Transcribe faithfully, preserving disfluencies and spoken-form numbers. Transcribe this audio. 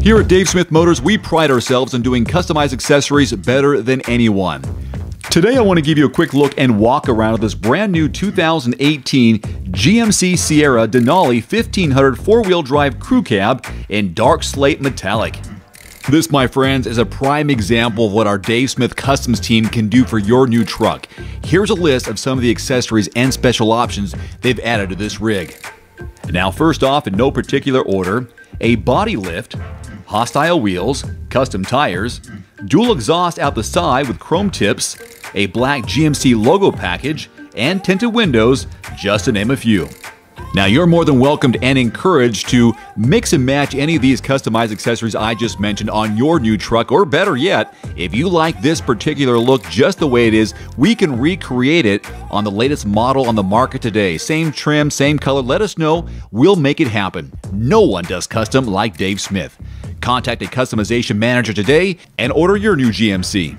Here at Dave Smith Motors, we pride ourselves on doing customized accessories better than anyone. Today I want to give you a quick look and walk around of this brand new two thousand eighteen G M C Sierra Denali fifteen hundred four-wheel drive crew cab in dark slate metallic. This, my friends, is a prime example of what our Dave Smith Customs team can do for your new truck. Here's a list of some of the accessories and special options they've added to this rig. Now, first off, in no particular order, a body lift, Hostile wheels, custom tires, dual exhaust out the side with chrome tips, a black G M C logo package, and tinted windows, just to name a few. Now, you're more than welcomed and encouraged to mix and match any of these customized accessories I just mentioned on your new truck, or better yet, if you like this particular look just the way it is, we can recreate it on the latest model on the market today. Same trim, same color, let us know, we'll make it happen. No one does custom like Dave Smith. Contact a customization manager today and order your new G M C.